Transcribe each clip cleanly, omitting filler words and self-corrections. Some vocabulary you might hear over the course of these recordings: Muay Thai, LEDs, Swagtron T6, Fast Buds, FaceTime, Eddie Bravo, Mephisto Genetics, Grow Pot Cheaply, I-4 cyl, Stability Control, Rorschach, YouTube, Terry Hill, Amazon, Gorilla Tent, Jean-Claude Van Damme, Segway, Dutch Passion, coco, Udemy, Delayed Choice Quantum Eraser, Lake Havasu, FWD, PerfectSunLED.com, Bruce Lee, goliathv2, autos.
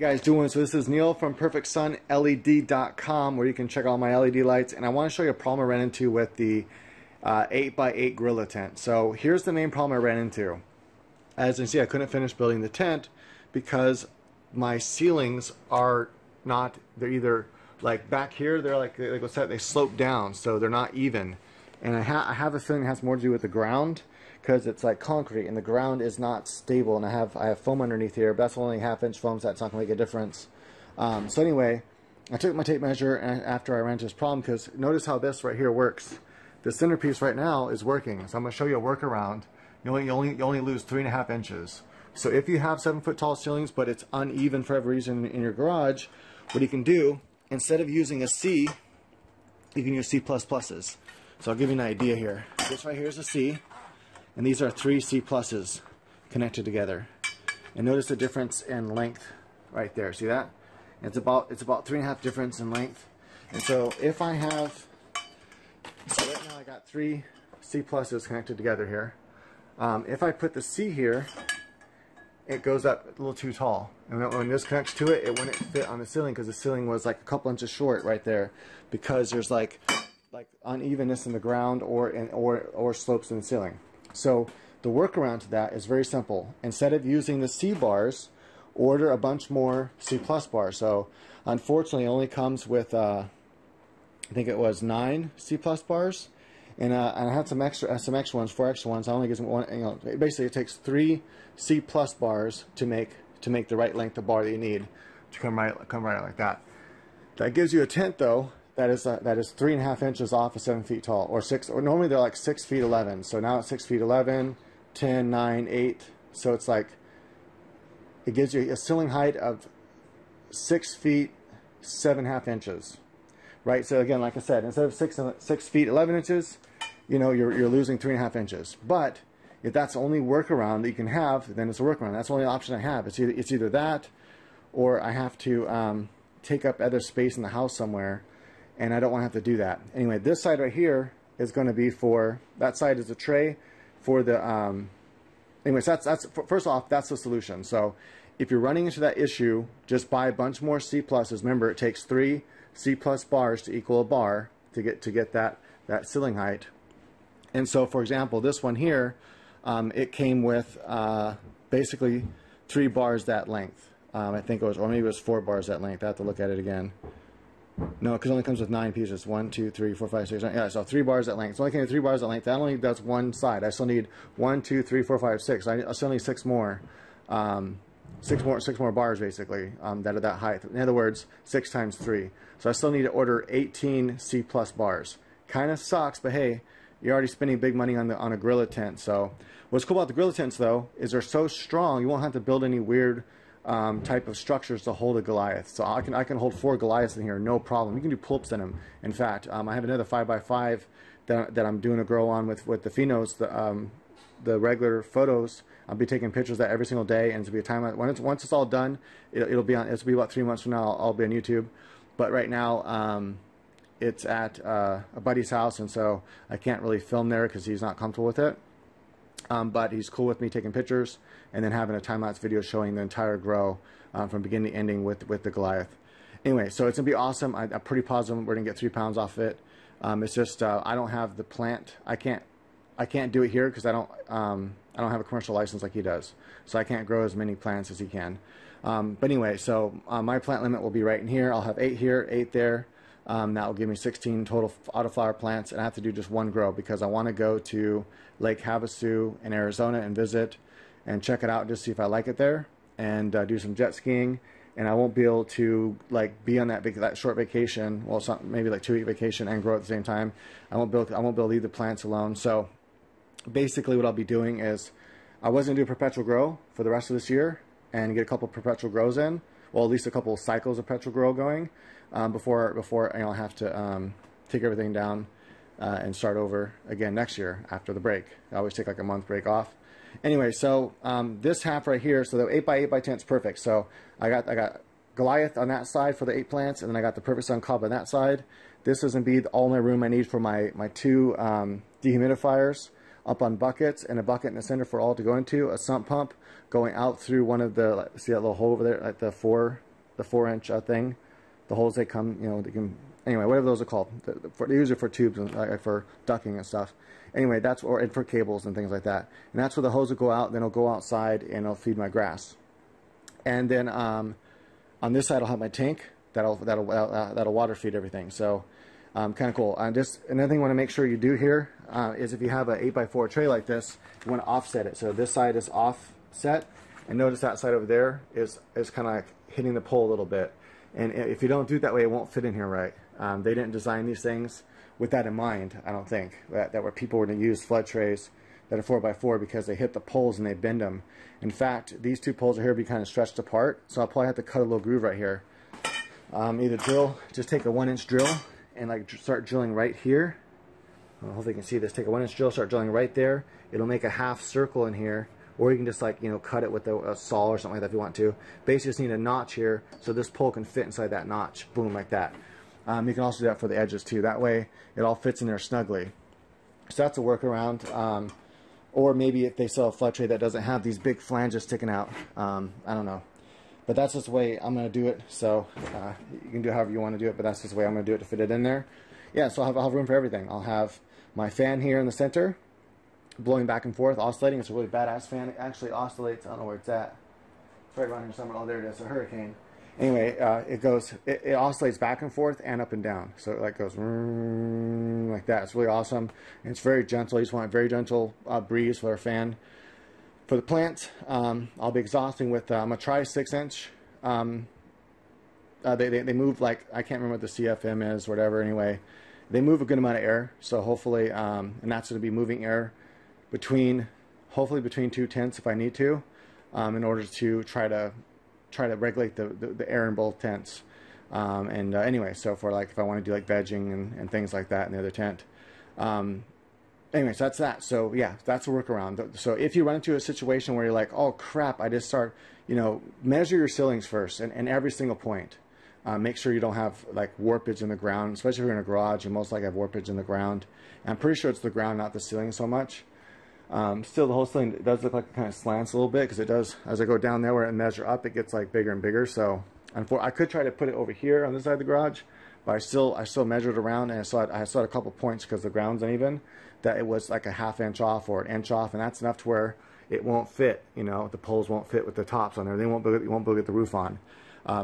Hey guys, so this is Neil from PerfectSunLED.com, where you can check all my LED lights, and I want to show you a problem I ran into with the 8x8 Gorilla Tent. So here's the main problem I ran into. As you can see, I couldn't finish building the tent because my ceilings are not, they're either like back here, they're like, they slope down, so they're not even. And I have a feeling it has more to do with the ground, because it's like concrete and the ground is not stable, and I have foam underneath here, but that's only half-inch foam, so that's not going to make a difference. So anyway, I took my tape measure and after I ran into this problem, because notice how this right here works. The centerpiece right now is working, so I'm going to show you a workaround. You only lose 3.5 inches. So if you have 7-foot-tall ceilings, but it's uneven for every reason in your garage, what you can do, instead of using a C, you can use C++. So I'll give you an idea here. This right here is a C, and these are 3 C+ connected together. And notice the difference in length right there. See that? It's about 3.5 difference in length. And so if I have, so right now I got 3 C+ connected together here. If I put the C here, it goes up a little too tall. And when this connects to it, it wouldn't fit on the ceiling because the ceiling was like a couple inches short right there, because there's like unevenness in the ground or slopes in the ceiling. So the workaround to that is very simple. Instead of using the C bars, order a bunch more C+ bars. So unfortunately, it only comes with, I think it was 9 C+ bars, and I had some extra ones, 4 extra ones. I only get one. You know, basically, it takes 3 C+ bars to make the right length of bar that you need to come right out like that. That gives you a tent though that is 3.5 inches off of 7 feet tall, or 6, or normally they're like 6'11". So now it's 6'11", 10, 9, 8. So it's like, it gives you a ceiling height of 6'7.5", right? So again, like I said, instead of 6'11", you know, you're losing 3.5 inches. But if that's the only workaround that you can have, then it's a workaround. That's the only option I have. It's either that, or I have to take up other space in the house somewhere, and I don't want to have to do that. Anyway, this side right here is going to be for, that side is a tray for the, anyways, that's first off, that's the solution. So if you're running into that issue, just buy a bunch more C+. Remember, it takes 3 C+ bars to equal a bar to get that ceiling height. And so, for example, this one here, it came with basically 3 bars that length. I think it was, or maybe it was 4 bars that length. I have to look at it again. No, because it only comes with 9 pieces. 1, 2, 3, 4, 5, 6, 9. Yeah, so 3 bars at length. It's only came with 3 bars at length. That only does one side. I still need 1, 2, 3, 4, 5, 6. I still need 6 more. 6 more bars, basically, that are that height. In other words, 6 times 3. So I still need to order 18 C+ bars. Kind of sucks, but hey, you're already spending big money on a Gorilla Tent. So what's cool about the Gorilla Tents, though, is they're so strong, you won't have to build any weird type of structures to hold a Goliath. So I can hold 4 Goliaths in here, no problem. You can do pull-ups in them. In fact, I have another 5x5 that I'm doing a grow on with the phenos, the regular photos. I'll be taking pictures of that every single day, and it'll be a time once it's all done. It'll be about 3 months from now. I'll be on YouTube, but right now it's at a buddy's house, and so I can't really film there because he's not comfortable with it. But he's cool with me taking pictures and then having a time-lapse video showing the entire grow from beginning to ending with the Goliath. Anyway, so it's going to be awesome. I'm pretty positive we're going to get 3 pounds off of it. It's just I don't have the plant. I can't do it here because I don't have a commercial license like he does. So I can't grow as many plants as he can. But anyway, so my plant limit will be right in here. I'll have 8 here, 8 there. That will give me 16 total autoflower plants, and I have to do just one grow because I want to go to Lake Havasu in Arizona and visit and check it out, just see if I like it there, and do some jet skiing. And I won't be able to like be on that short vacation. Well, it's not, maybe like 2-week vacation and grow at the same time. I won't be able to leave the plants alone. So basically, what I'll be doing is I was gonna do a perpetual grow for the rest of this year and get a couple perpetual grows in. Well, at least a couple of cycles of perpetual grow going before I have to take everything down and start over again next year after the break. I always take like a month break off. Anyway, so this half right here, so the 8x8x10 is perfect. So I got Goliath on that side for the 8 plants, and then I got the Perfect Sun cob on that side. This is indeed all my room I need for my 2 dehumidifiers up on buckets, and a bucket in the center for all to go into, a sump pump going out through one of the, see that little hole over there, like the 4 the 4-inch thing, the holes they come, you know, they can, anyway, whatever those are called. They use it for tubes and for ducking and stuff. Anyway, that's, and for cables and things like that. And that's where the hose will go out, then it'll go outside and it'll feed my grass. And then on this side I'll have my tank that'll water feed everything. So kind of cool. Just another thing I want to make sure you do here is if you have an 8x4 tray like this, you want to offset it. So this side is offset, and notice that side over there is kind of like hitting the pole a little bit. And if you don't do it that way, it won't fit in here right. They didn't design these things with that in mind, I don't think, that where people were to use flood trays that are 4x4 because they hit the poles and they bend them. In fact, these two poles are here be kind of stretched apart, so I'll probably have to cut a little groove right here. Either drill, just take a 1-inch drill and like start drilling right here. I hope you can see this. Take a 1-inch drill, start drilling right there. It'll make a half circle in here, or you can just like, you know, cut it with a saw or something like that if you want to. Basically, just need a notch here so this pole can fit inside that notch. Boom, like that. You can also do that for the edges too. That way, it all fits in there snugly. So that's a workaround. Or maybe if they sell a flood tray that doesn't have these big flanges sticking out. I don't know. But that's just the way I'm going to do it. So you can do it however you want to do it, but that's just the way I'm going to do it to fit it in there. Yeah, so I'll have room for everything. I'll have my fan here in the center, blowing back and forth, oscillating. It's a really badass fan. It actually oscillates. I don't know where it's at. It's right around here somewhere. Oh, there it is. A hurricane. Anyway, it goes. It oscillates back and forth and up and down. So it like goes like that. It's really awesome. And it's very gentle. You just want a very gentle breeze for our fan. For the plant, I'll be exhausting with. I'm gonna try 6-inch. They move like, I can't remember what the CFM is, whatever. Anyway, they move a good amount of air. So hopefully, and that's gonna be moving air between, hopefully between two tents if I need to, in order to try to regulate the air in both tents. Anyway, so for like if I want to do like vegging and things like that in the other tent. Anyway, so that's that. So yeah, that's a workaround. So if you run into a situation where you're like, oh crap, I just start, you know, measure your ceilings first and every single point. Make sure you don't have like warpage in the ground, especially if you're in a garage. You most likely have warpage in the ground. And I'm pretty sure it's the ground, not the ceiling so much. Still, the whole thing does look like it kind of slants a little bit because it does, as I go down there where I measure up, it gets like bigger and bigger. So I could try to put it over here on this side of the garage, but I still measured around and I saw a couple points because the ground's uneven that it was like a ½ inch off or 1 inch off, and that's enough to where it won't fit, you know, the poles won't fit with the tops on there. They won't be able to get the roof on.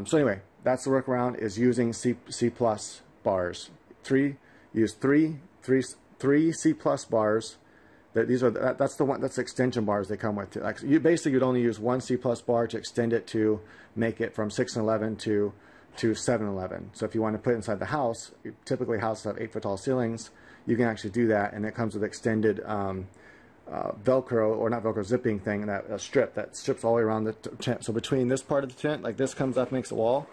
So anyway, that's the workaround is using C plus bars. Use three C+ bars. These are that's the extension bars they come with. Like you basically you'd only use one C+ bar to extend it to make it from 6 and 11 to 7 and 11. So if you want to put it inside the house, typically houses have 8-foot tall ceilings. You can actually do that, and it comes with extended Velcro or not Velcro zipping thing that strip that strips all the way around the tent. So between this part of the tent, like this comes up, makes a wall.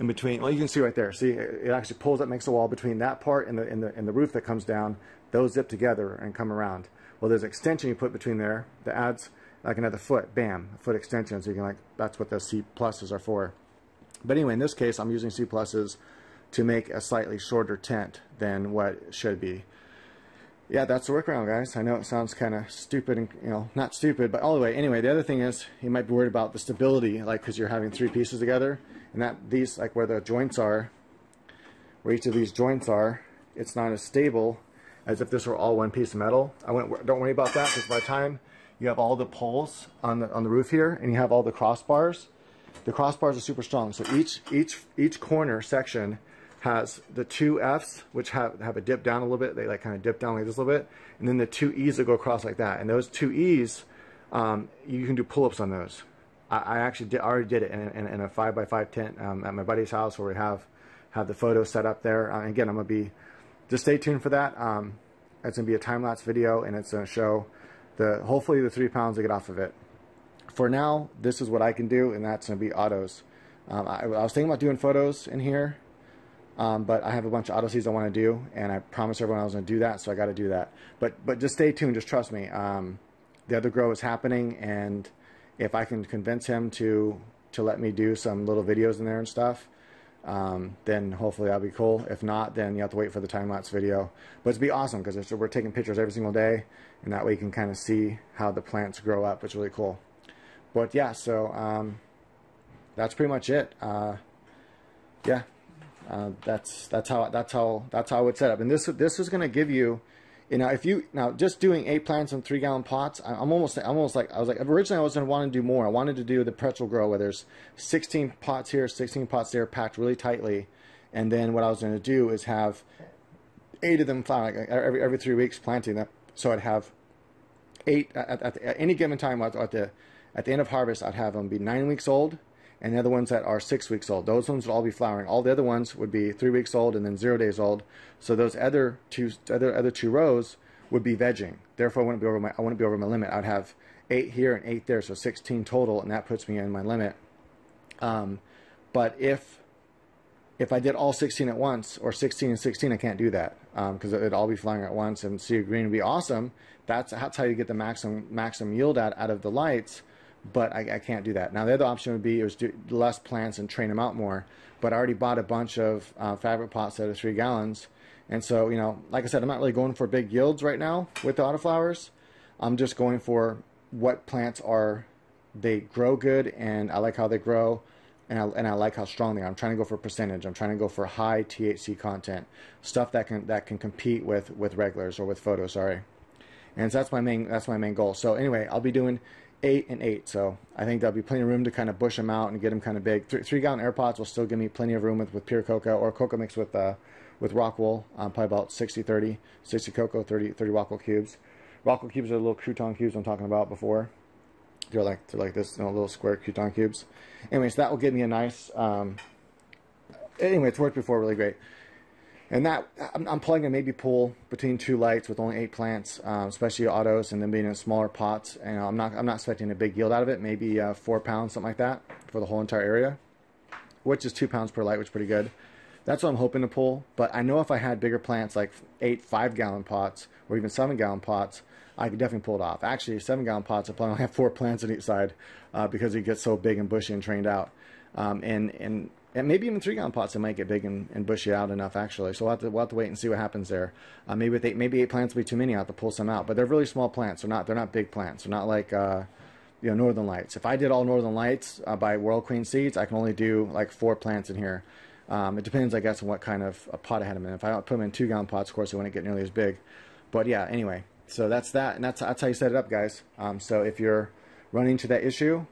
In between, well, you can see right there. See, it actually pulls up, makes a wall between that part and the roof that comes down. Those zip together and come around. Well, there's an extension you put between there that adds like another foot. Bam, a foot extension. So you can like, that's what the C pluses are for. But anyway, in this case, I'm using C pluses to make a slightly shorter tent than what it should be. Yeah, that's the workaround, guys. I know it sounds kind of stupid and, you know, not stupid, but all the way. Anyway, the other thing is you might be worried about the stability, like because you're having three pieces together and that these, like where the joints are, where each of these joints are, it's not as stable as if this were all one piece of metal. Don't worry about that because by the time you have all the poles on the roof here and you have all the crossbars are super strong. So each corner section has the two F's, which have a dip down a little bit. They like kind of dip down like this a little bit. And then the two E's that go across like that. And those two E's, you can do pull-ups on those. I actually already did it in a 5x5 tent at my buddy's house where we have the photo set up there. Again, I'm going to be, just stay tuned for that. It's going to be a time-lapse video, and it's going to show hopefully the 3 pounds I get off of it. For now, this is what I can do, and that's going to be autos. I was thinking about doing photos in here. But I have a bunch of auto seeds I want to do, and I promised everyone I was going to do that, so I got to do that. But just stay tuned, just trust me. The other grow is happening, and if I can convince him to let me do some little videos in there and stuff, then hopefully that'll be cool. If not, then you have to wait for the time-lapse video. But it'll be awesome because we're taking pictures every single day, and that way you can kind of see how the plants grow up. It's really cool. But yeah, so that's pretty much it. yeah, that's how it's set up. And this is going to give you, if you just doing 8 plants in 3-gallon pots, I'm almost like, originally I was going to want to do more. I wanted to do the pretzel grow where there's 16 pots here, 16 pots there, packed really tightly. And then what I was going to do is have 8 of them flowering every 3 weeks, planting them. So I'd have 8 at any given time. At the end of harvest, I'd have them be 9 weeks old, and the other ones that are 6 weeks old. Those ones would all be flowering. All the other ones would be 3 weeks old and then 0 days old. So those other two rows would be vegging. Therefore, I wouldn't be over my limit. I'd have 8 here and 8 there, so 16 total, and that puts me in my limit. But if I did all 16 at once, or 16 and 16, I can't do that, because it'd all be flying at once, and sea green would be awesome. That's how you get the maximum yield out of the lights. But I can't do that. Now the other option would be do less plants and train them out more. But I already bought a bunch of fabric pots that are 3 gallons, and so like I said, I'm not really going for big yields right now with the autoflowers. I'm just going for what plants they grow good, and I like how they grow, and I like how strong they are. I'm trying to go for percentage. I'm trying to go for high THC content stuff that can compete with regulars or with photo. Sorry, and so that's my main goal. So anyway, I'll be doing 8 and 8, so I think there'll be plenty of room to kind of bush them out and get them kind of big. 3-gallon air pots will still give me plenty of room with pure cocoa, or cocoa mixed with rock wool. Probably about 60-30, 60 cocoa, 30 rock wool cubes. Rock wool cubes are the little crouton cubes I'm talking about before. They're like this, little square crouton cubes. Anyways, that will give me a nice. Anyway, it's worked before really great. And that, I'm planning to maybe pull between 2 lights with only 8 plants, especially autos, and then being in smaller pots. And I'm not expecting a big yield out of it. Maybe 4 pounds, something like that, for the whole entire area, which is 2 pounds per light, which is pretty good. That's what I'm hoping to pull. But I know if I had bigger plants, like 8 5-gallon pots or even 7-gallon pots, I could definitely pull it off. Actually, 7-gallon pots, I plan on have 4 plants on each side, because it gets so big and bushy and trained out. And maybe even 3-gallon pots that might get big and bushy out enough, actually. So we'll have to wait and see what happens there. Maybe with 8 plants will be too many. I'll have to pull some out. But they're really small plants. They're not big plants. They're not like Northern Lights. If I did all Northern Lights by World Queen Seeds, I can only do like 4 plants in here. It depends, I guess, on what kind of a pot I had them in. If I don't put them in 2-gallon pots, of course, they wouldn't get nearly as big. But yeah, anyway. So that's that, and that's how you set it up, guys. So if you're running into that issue,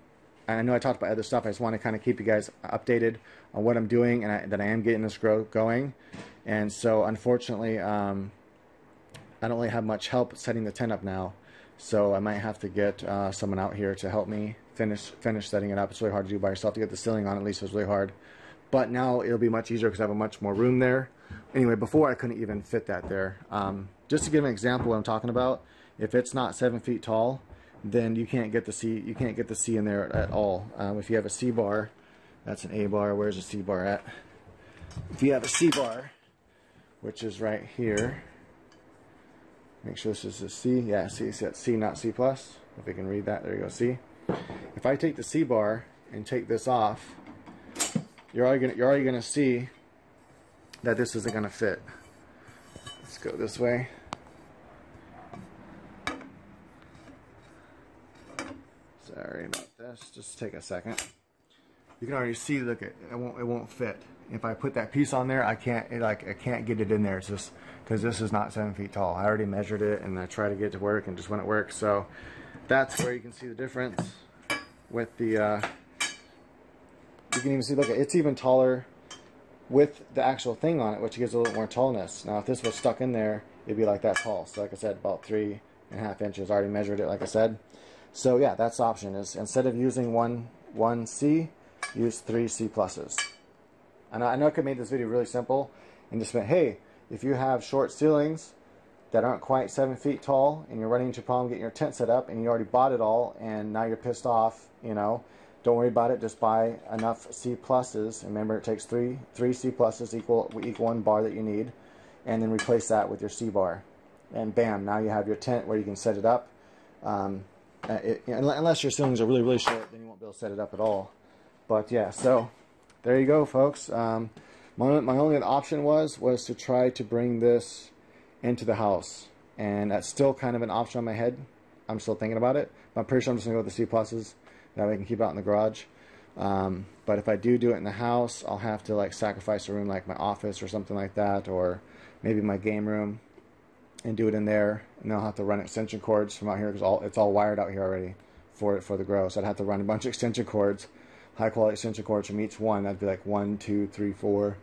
and I know I talked about other stuff, I just want to kind of keep you guys updated on what I'm doing, and that I am getting this growth going. And so unfortunately, I don't really have much help setting the tent up now, so I might have to get someone out here to help me finish setting it up. It's really hard to do by yourself. To get the ceiling on, at least, it was really hard. But now it'll be much easier because I have a much more room there. Anyway, before I couldn't even fit that there. Just to give an example of what I'm talking about, if it's not 7 feet tall, then you can't get the C in there at all. If you have a C bar, that's an A bar. Where's the C bar at? If you have a C bar, which is right here, make sure this is a C. Yeah, C. That's C, not C plus. If you can read that, there you go. C. If I take the C bar and take this off, you're already gonna see that this isn't gonna fit. Let's go this way. Sorry about this. Just take a second. You can already see. Look, it won't fit. If I put that piece on there, I can't get it in there. It's just because this is not 7 feet tall. I already measured it and I tried to get it to work, and just wouldn't work. So that's where you can see the difference with the. You can even see. Look, it's even taller with the actual thing on it, which gives a little more tallness. Now if this was stuck in there, it'd be like that tall. So like I said, about 3.5 inches. I already measured it, like I said. So yeah, that's the option, is instead of using one C, use 3 C pluses. And I know I could make this video really simple and just went, hey, if you have short ceilings that aren't quite 7 feet tall and you're running into a problem getting your tent set up and you already bought it all and now you're pissed off, don't worry about it. Just buy enough C pluses. And remember, it takes three C pluses equal 1 bar that you need, and then replace that with your C bar, and bam, now you have your tent where you can set it up. Unless your ceilings are really, really short, then you won't be able to set it up at all. But yeah, so there you go, folks. My only option was to try to bring this into the house, and that's still kind of an option on my head. I'm still thinking about it, but I'm pretty sure I'm just gonna go with the C pluses. That way I can keep out in the garage. But if I do it in the house, I'll have to like sacrifice a room like my office or something like that, or maybe my game room, and do it in there. And I'll have to run extension cords from out here, because it's all wired out here already for the grow. So I'd have to run a bunch of extension cords, high quality extension cords from each one. That'd be like 1, 2, 3, 4,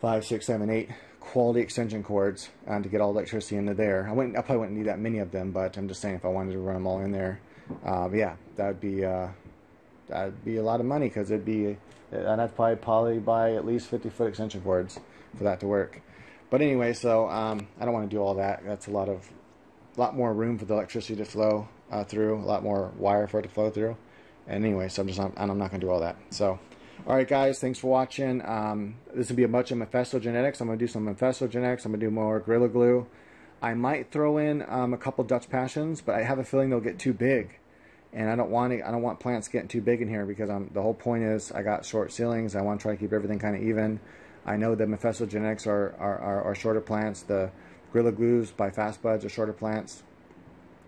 5, 6, 7, 8 quality extension cords to get all the electricity into there. I probably wouldn't need that many of them, but I'm just saying if I wanted to run them all in there. But yeah, that'd be a lot of money, because I'd have to probably buy at least 50-foot extension cords for that to work. But anyway, so I don't want to do all that. That's a lot more room for the electricity to flow through, a lot more wire for it to flow through. And anyway, so I'm not going to do all that. So, all right, guys, thanks for watching. This will be a bunch of Mephisto Genetics. I'm going to do some Mephisto Genetics. I'm going to do more Gorilla Glue. I might throw in a couple Dutch Passions, but I have a feeling they'll get too big. And I don't want plants getting too big in here, because the whole point is I got short ceilings. I want to try to keep everything kind of even. I know the Mephisto Genetics are shorter plants. The Gorilla Glues by Fast Buds are shorter plants.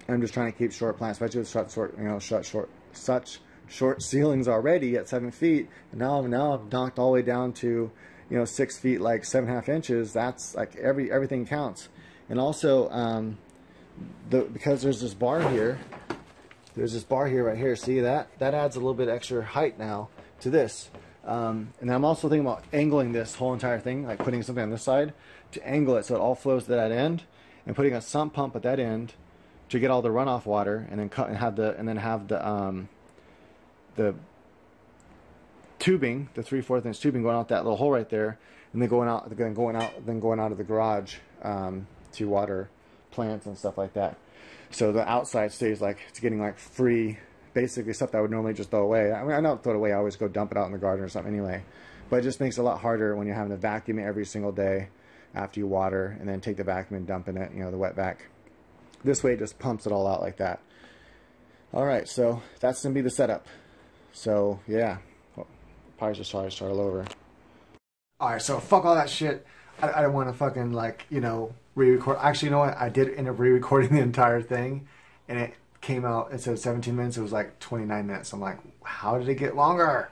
I'm just trying to keep short plants, especially with such short ceilings already at 7 feet. And now I've knocked all the way down to 6 feet, like 7.5 inches. That's like everything counts. And also because there's this bar here. There's this bar here right here. See that? That adds a little bit extra height now to this. And I'm also thinking about angling this whole entire thing, like putting something on this side to angle it so it all flows to that end, and putting a sump pump at that end to get all the runoff water, and then have the tubing, the 3/4 inch tubing going out that little hole right there, and then going out of the garage to water plants and stuff like that. So the outside stays like it's getting like free, basically stuff that I would normally just throw away. I mean, I don't throw it away. I always go dump it out in the garden or something anyway. But it just makes it a lot harder when you're having to vacuum it every single day after you water, and then take the vacuum and dump in it, the wet vac. This way it just pumps it all out like that. All right, so that's gonna be the setup. So yeah, well, probably just try to start all over. All right, so fuck all that shit. I don't want to fucking re-record. Actually, you know what? I did end up re-recording the entire thing, and it came out instead of 17 minutes. It was like 29 minutes. I'm like, how did it get longer?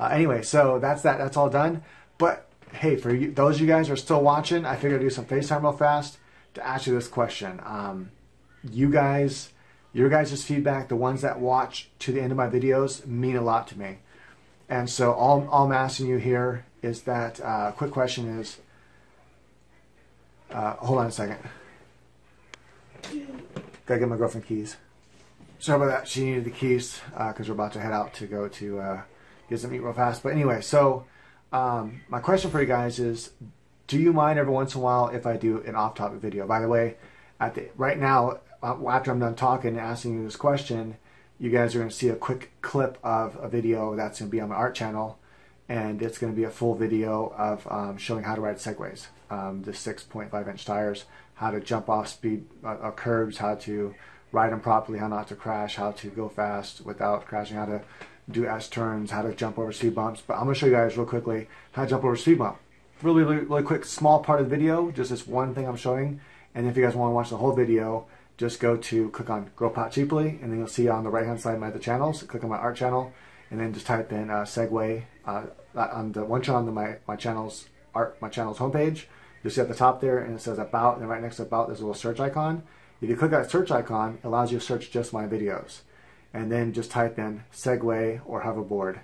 Anyway, so that's that. That's all done. But hey, for you, those of you guys who are still watching, I figured I'd do some FaceTime real fast to ask you this question. You guys, your guys' feedback, the ones that watch to the end of my videos, mean a lot to me. And so all I'm asking you here is that quick question is. Hold on a second. Gotta get my girlfriend keys. Sorry about that. She needed the keys because we're about to head out to go to get some meat real fast. But anyway, so my question for you guys is, do you mind every once in a while if I do an off-topic video? By the way, right now, after I'm done talking and asking you this question, you guys are going to see a quick clip of a video that's going to be on my art channel. And it's going to be a full video of showing how to ride segways, the 6.5 inch tires, how to jump off speed curbs, how to ride them properly, how not to crash, how to go fast without crashing, how to do S turns, how to jump over speed bumps. But I'm going to show you guys real quickly how to jump over speed bump. Really quick, small part of the video, just this one thing I'm showing. And if you guys want to watch the whole video, just click on Grow Pot Cheaply, and then you'll see on the right hand side my other channels. Click on my art channel, and then just type in Segway on the one channel on my channel's homepage. You'll see at the top there, and it says About, and right next to About there's a little search icon. If you click that search icon, it allows you to search just my videos, and then just type in Segway or hoverboard,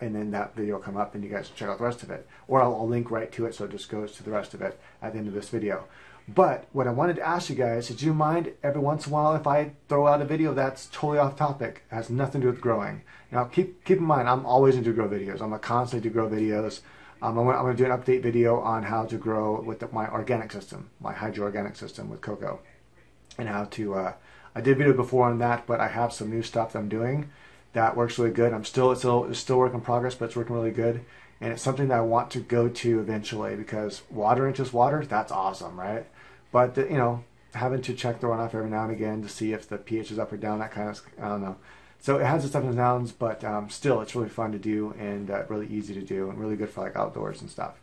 and then that video will come up, and you guys can check out the rest of it. Or I'll link right to it, so it just goes to the rest of it at the end of this video. But what I wanted to ask you guys, did you mind every once in a while if I throw out a video that's totally off topic, it has nothing to do with growing? Now keep in mind, I'm always into grow videos. I'm gonna constantly do grow videos. I'm gonna do an update video on how to grow with my organic system, my hydro-organic system with coco, and how to. I did a video before on that, but I have some new stuff that I'm doing that works really good. It's still work in progress, but it's working really good. And it's something that I want to go to eventually, because watering just water, that's awesome, right? But, having to check the runoff every now and again to see if the pH is up or down, that kind of, I don't know. So it has its ups and downs, but still, it's really fun to do, and really easy to do, and really good for, outdoors and stuff.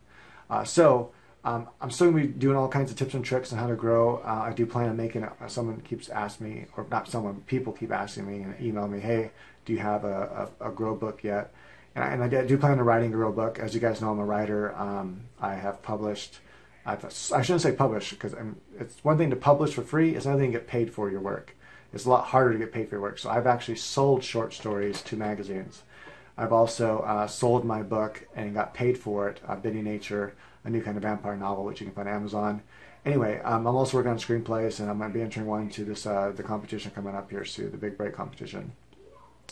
So I'm still going to be doing all kinds of tips and tricks on how to grow. I do plan on making it. Someone keeps asking me, or not someone, people keep asking me and email me, hey, do you have a grow book yet? And I do plan on writing a grow book. As you guys know, I'm a writer. I have published. I shouldn't say publish, because it's one thing to publish for free. It's another thing to get paid for your work. It's a lot harder to get paid for your work. So I've actually sold short stories to magazines. I've also sold my book and got paid for it, Bitty Nature, a new kind of vampire novel, which you can find on Amazon. Anyway, I'm also working on screenplays, and I'm going to be entering one to this the competition coming up here soon, the Big Break competition.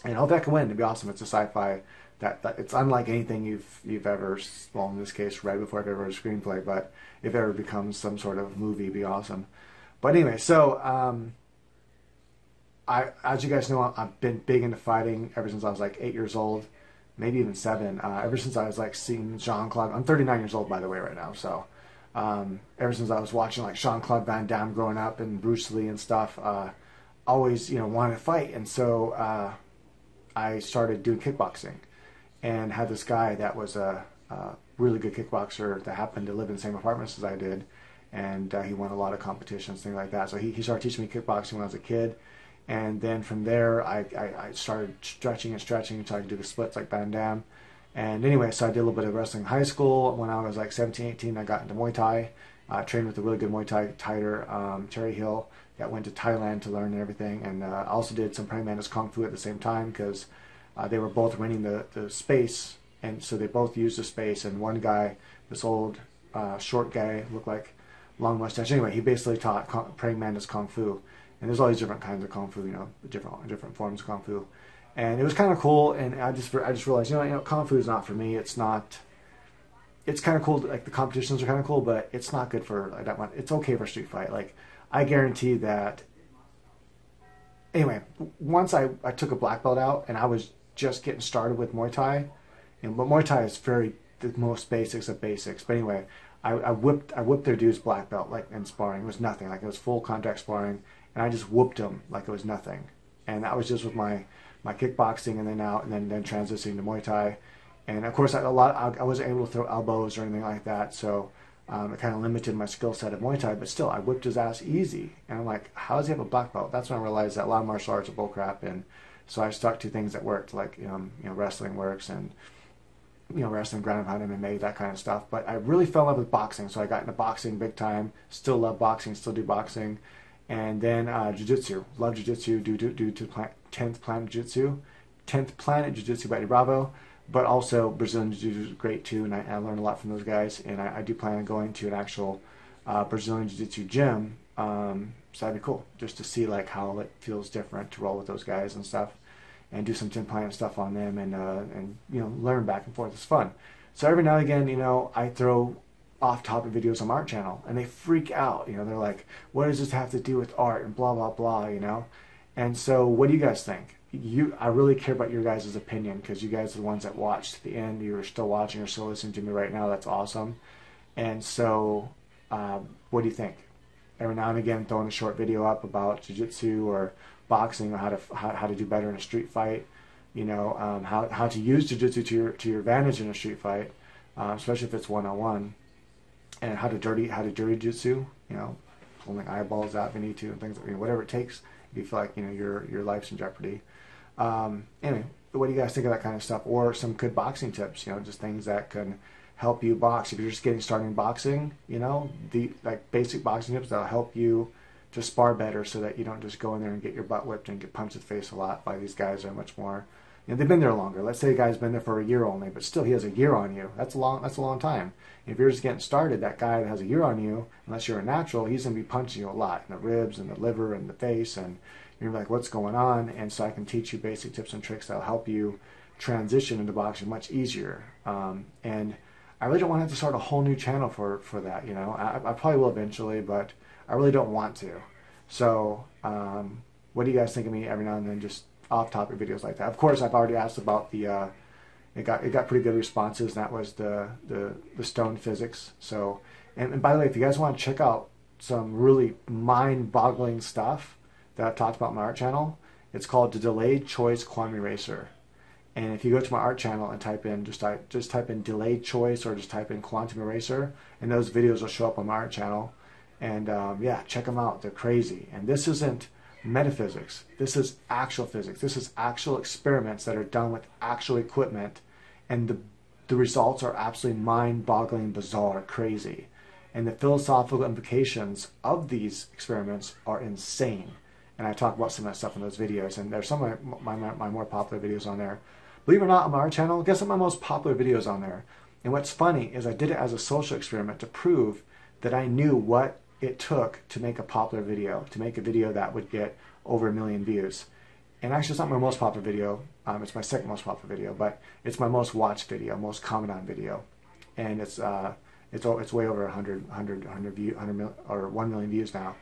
And I hope I can win. It'd be awesome. It's a sci-fi. That it's unlike anything you've ever, well, in this case, read before. I've ever read a screenplay, but if it ever becomes some sort of movie, it'd be awesome. But anyway, so as you guys know, I've been big into fighting ever since I was like 8 years old, maybe even seven. Ever since I was like seeing Jean-Claude. I'm 39 years old, by the way, right now. So ever since I was watching like Jean-Claude Van Damme growing up and Bruce Lee and stuff, always wanted to fight, and so I started doing kickboxing. And had this guy that was a really good kickboxer that happened to live in the same apartments as I did, and he won a lot of competitions, things like that. So he started teaching me kickboxing when I was a kid, and then from there I started stretching until I could do the splits like Van Damme. And anyway, so I did a little bit of wrestling in high school. When I was like 17, 18, I got into Muay Thai. I trained with a really good Muay Thai fighter, Terry Hill, that went to Thailand to learn everything, and I also did some praying mantis kung fu at the same time, because they were both renting the space, and so they both used the space. And one guy, this old short guy, looked like long mustache. Anyway, he basically taught praying mantis kung fu, and there's all these different kinds of kung fu, different forms of kung fu, and it was kind of cool. And I just realized, kung fu is not for me. It's not. It's kind of cool. Like the competitions are kind of cool, but it's not good for that one. It's okay for a street fight. Like I guarantee that. Anyway, once I took a black belt out, and I was just getting started with Muay Thai, but Muay Thai is the most basics of basics. But anyway, I whipped their dude's black belt like in sparring. It was nothing. Like it was full contact sparring, and I just whooped him like it was nothing. And that was just with my kickboxing, and then out, and then transitioning to Muay Thai. And of course, I wasn't able to throw elbows or anything like that, so it kind of limited my skill set of Muay Thai. But still, I whipped his ass easy. And I'm like, how does he have a black belt? That's when I realized that a lot of martial arts are bullcrap. And so I stuck to things that worked, like wrestling works, and wrestling, ground and pound, MMA, that kind of stuff. But I really fell in love with boxing, so I got into boxing big time. Still love boxing, still do boxing, and then jiu-jitsu. Love jiu-jitsu. Do to Tenth Planet jiu-jitsu, Tenth Planet jiu-jitsu by Eddie Bravo. But also Brazilian Jiu-Jitsu is great too, and I learned a lot from those guys. And I do plan on going to an actual Brazilian Jiu-Jitsu gym, so that'd be cool, just to see like how it feels different to roll with those guys and stuff, and do some Tenth Planet stuff on them, and learn back and forth. It's fun. So every now and again, I throw off-topic videos on my art channel, and they freak out. They're like, "What does this have to do with art?" and blah blah blah. And so what do you guys think? I really care about your guys' opinion, because you guys are the ones that watched to the end. You're still watching, you're still listening to me right now. That's awesome. And so, what do you think? Every now and again, throwing a short video up about jiu-jitsu or boxing, or how to do better in a street fight. How to use jiu-jitsu to your advantage in a street fight, especially if it's one-on-one, and how to dirty jiu-jitsu. Pulling eyeballs out if you need to, and things whatever it takes. If you feel like your life's in jeopardy. Anyway, what do you guys think of that kind of stuff, or some good boxing tips? Just things that can help you box if you're just getting started in boxing. The like basic boxing tips that'll help you to spar better, so that you don't just go in there and get your butt whipped and get punched in the face a lot by these guys that are much more. They've been there longer. Let's say a guy's been there for a year only, but still he has a year on you. That's a long time. If you're just getting started, that guy that has a year on you, unless you're a natural, he's going to be punching you a lot in the ribs and the liver and the face, and you're like, what's going on? And so I can teach you basic tips and tricks that'll help you transition into boxing much easier. And I really don't want to have to start a whole new channel for that. I probably will eventually, but I really don't want to. So what do you guys think of me every now and then, just off-topic videos like that? Of course, I've already asked about the. It got pretty good responses. And that was the stone physics. So, and by the way, if you guys want to check out some really mind-boggling stuff that I've talked about on my art channel, it's called the Delayed Choice Quantum Eraser, And if you go to my art channel and type in, just type in delayed choice, or just type in quantum eraser, and those videos will show up on my art channel. And yeah, check them out. They're crazy. And this isn't metaphysics. This is actual physics. This is actual experiments that are done with actual equipment, and the results are absolutely mind-boggling, bizarre, crazy. And the philosophical implications of these experiments are insane. And I talk about some of that stuff in those videos, and there's some of my more popular videos on there. Believe it or not, on my art channel, guess what my most popular videos on there? And what's funny is I did it as a social experiment to prove that I knew what it took to make a popular video, to make a video that would get over 1 million views. And actually, it's not my most popular video. It's my second most popular video, but it's my most watched video, most commented on video. And it's way over 1 million views now.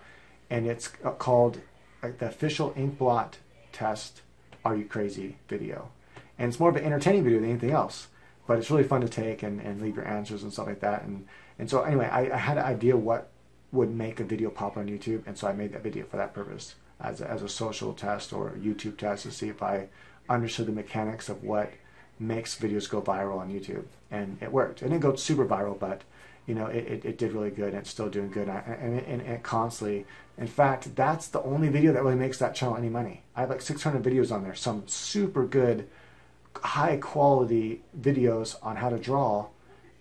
And it's called the official inkblot test, Are You Crazy video. And it's more of an entertaining video than anything else, but it's really fun to take and leave your answers and stuff like that. And so anyway, I had an idea what would make a video pop on YouTube, and so I made that video for that purpose, as a social test or YouTube test, to see if I understood the mechanics of what makes videos go viral on YouTube. And it worked. It didn't go super viral, but you know, it did really good, and it's still doing good, and constantly. In fact, that's the only video that really makes that channel any money. I have like 600 videos on there, some super good, high quality videos on how to draw,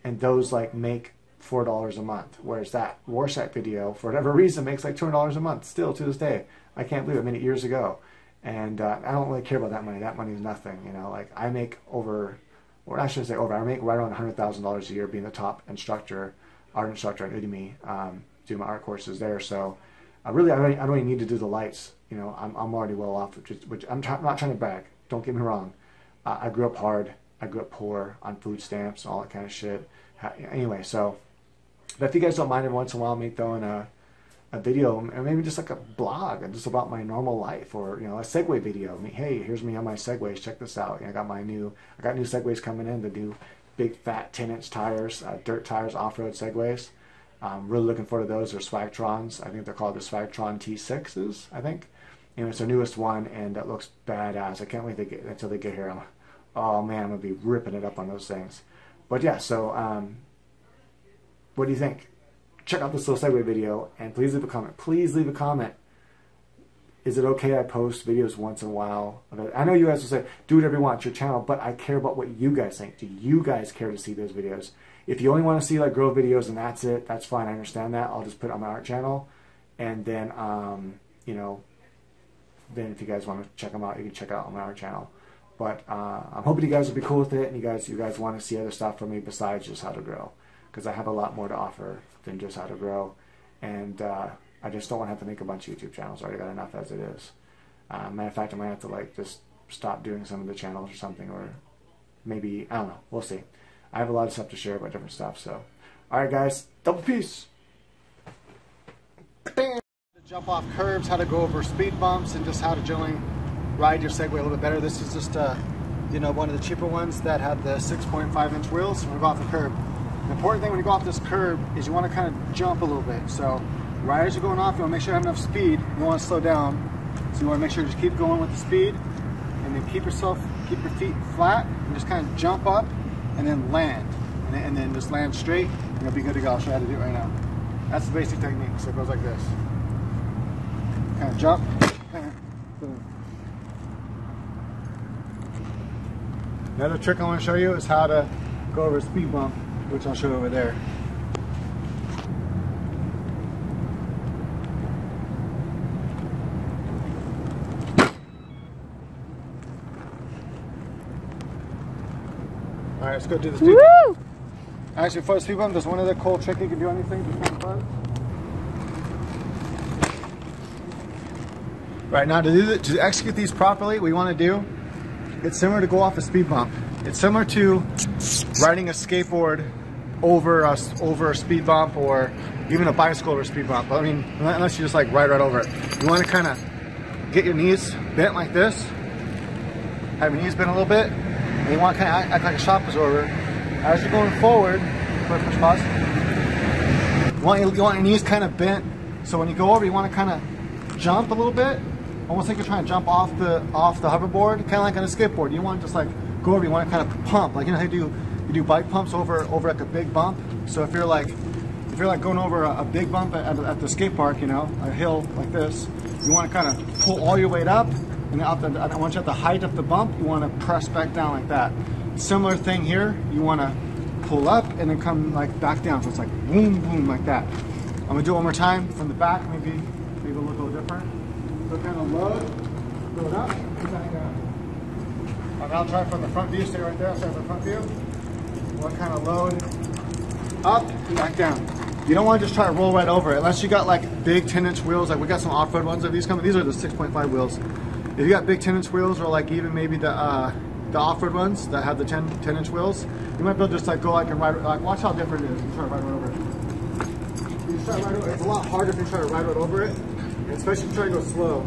and those like make $4 a month, whereas that Rorschach video, for whatever reason, makes like $200 a month still to this day. I can't believe it, many years ago. And I don't really care about that money. That money is nothing, you know. Like, I make over, or I shouldn't say over, I make right around $100,000 a year being the top instructor, art instructor at Udemy, doing my art courses there. So I don't even need to do the lights. You know, I'm already well off, which I'm not trying to brag. Don't get me wrong. I grew up hard. I grew up poor on food stamps and all that kind of shit. Anyway, so, but if you guys don't mind, every once in a while, me throwing a video, and maybe just like a blog, and just about my normal life, or, you know, a Segway video. I mean, hey, here's me on my Segways. Check this out. You know, I got new Segways coming in. The new big fat 10-inch tires, dirt tires, off-road Segways. I'm really looking forward to those. They're Swagtrons. I think they're called the Swagtron T6s. I think. You know, it's their newest one, and that looks badass. I can't wait until they get here. Oh man, I'm gonna be ripping it up on those things. But yeah, so what do you think? Check out this little Segway video, and please leave a comment. Please leave a comment. Is it okay I post videos once in a while? I know you guys will say, do whatever you want, it's your channel, but I care about what you guys think. Do you guys care to see those videos? If you only want to see like girl videos and that's it, that's fine. I understand that. I'll just put it on my art channel. And then, you know, then if you guys want to check them out, you can check it out on my art channel. But I'm hoping you guys will be cool with it, and you guys want to see other stuff from me besides just how to grow, because I have a lot more to offer than just how to grow. And I just don't want to have to make a bunch of YouTube channels. I already got enough as it is. Matter of fact, I might have to like just stop doing some of the channels or something, or maybe, I don't know, we'll see. I have a lot of stuff to share about different stuff, so. All right, guys, double peace. Bam. Jump off curves, how to go over speed bumps, and just how to generally ride your Segway a little bit better. This is just, you know, one of the cheaper ones that have the 6.5-inch wheels, and we go off the curb. The important thing when you go off this curb is you want to kind of jump a little bit. So right as you're going off, you want to make sure you have enough speed. You want to slow down. So you want to make sure you just keep going with the speed, and then keep your feet flat, and just kind of jump up and then land. And then just land straight, and you'll be good to go. I'll show you how to do it right now. That's the basic technique. So it goes like this. Kind of jump. Another trick I want to show you is how to go over a speed bump, which I'll show you over there. All right, let's go do the speed bump. Actually, for the speed bump, there's one other cool trick you can do on these things. It's kind of fun. Right, now to execute these properly, we want to do, it's similar to go off a speed bump. It's similar to riding a skateboard over a speed bump, or even a bicycle over a speed bump. I mean, unless you just like ride right over it. You want to kind of get your knees bent like this. Have your knees bent a little bit. And you want to kind of act like a shop is over. As you're going forward, push pause. You want your knees kind of bent. So when you go over, you want to kind of jump a little bit. Almost like you're trying to jump off the hoverboard, kind of like on a skateboard. You want to just like go over, you want to kind of pump, like, you know how you do bike pumps over like a big bump. So if you're like going over a big bump at the skate park, you know, a hill like this, you want to kind of pull all your weight up, and once you're at the height of the bump, you want to press back down like that. Similar thing here, you want to pull up and then come like back down. So it's like boom, boom, like that. I'm gonna do it one more time from the back, maybe a little different. So kind of load up. And I'll try from the front view. Stay right there. Start from the front view. What kind of load? Up and back down. You don't want to just try to roll right over it, unless you got like big 10-inch wheels. Like we got some off-road ones of these coming. These are the 6.5 wheels. If you got big 10-inch wheels, or like even maybe the off-road ones that have the 10-inch wheels, you might be able to just like go like and ride. Like watch how different it is. You try to ride right over it. You try to ride over it. It's a lot harder if you try to ride right over it, especially if you try to go slow.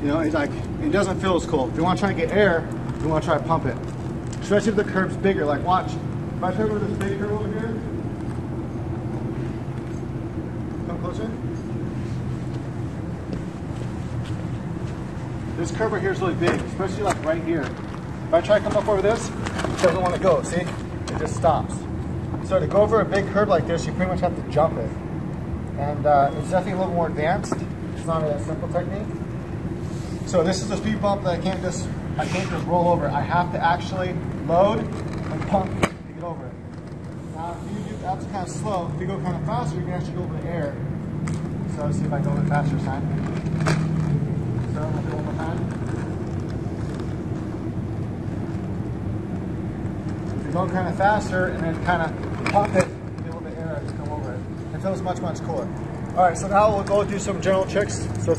You know, it's like it doesn't feel as cool. If you want to try and get air, you want to try to pump it, especially if the curb's bigger. Like watch. If I try to go to this big curve over here, come closer. This curve right here is really big, especially like right here. If I try to come up over this, it doesn't want to go, see? It just stops. So to go over a big curve like this, you pretty much have to jump it. And it's definitely a little more advanced. It's not a simple technique. So this is the speed bump that I can't just roll over. I have to actually load and pump to get over it. Now, if you do that's kind of slow. If you go kind of faster, you can actually go over the air. So let's see if I go a bit faster this time. So I'm going to do one more time. If you're going kind of faster and then kind of pump it, get a little bit of air, I just come over it. It feels much, much cooler. All right, so now we'll go do some general tricks. So let's go.